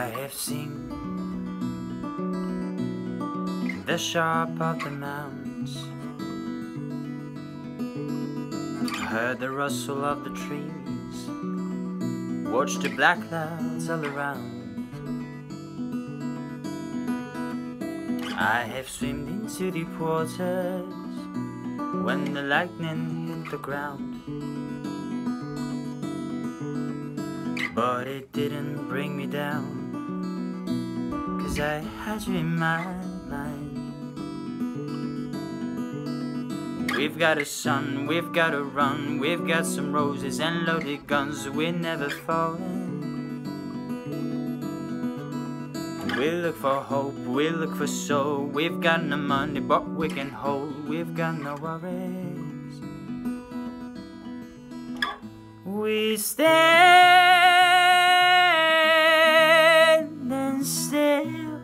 I have seen the sharp of the mounds, heard the rustle of the trees, watched the black clouds all around. I have swimmed into deep waters when the lightning hit the ground, but it didn't bring me down, 'cause I had you in my mind. We've got a sun, we've got a run, we've got some roses and loaded guns. We're never falling. We'll look for hope, we'll look for soul. We've got no money, but we can hold. We've got no worries. We standing still.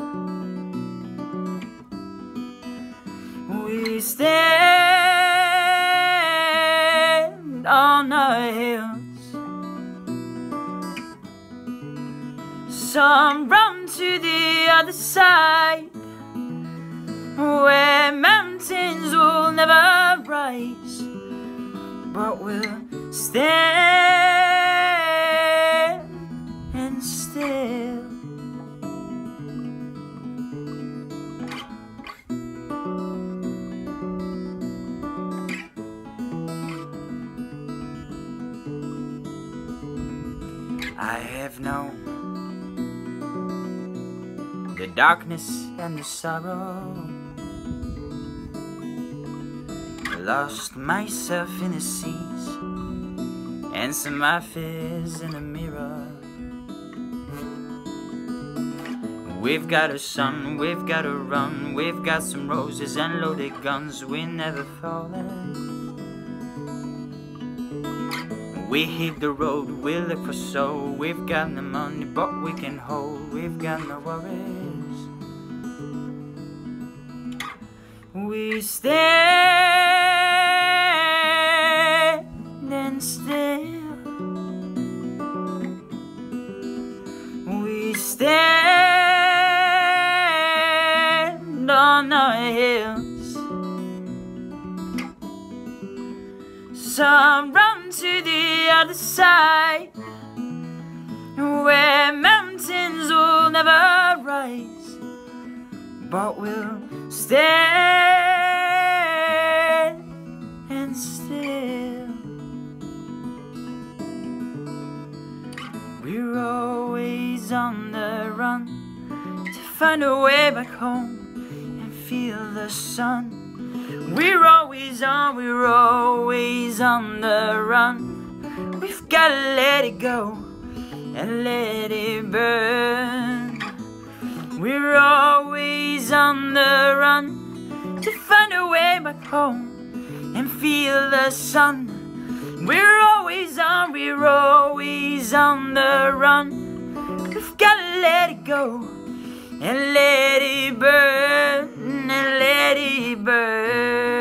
We stand on the hills. Some run to the other side, where mountains will never rise, but we'll stand still. I have known the darkness and the sorrow, lost myself in the seas, answered my fears in a mirror. We've got a sun, we've got a run, we've got some roses and loaded guns. We're never falling. We hit the road, we look for soul. We've got no money, but we can hold. We've got no worries. We stay still. We stand on the hills. Some run to the other side, where mountains will never rise, but we'll stand still. We're always on the run to find a way back home and feel the sun. We're always on the run. We've gotta let it go and let it burn. We're always on the run to find a way back home and feel the sun. We're always on the run. We've gotta let it go and let it burn, and let it burn.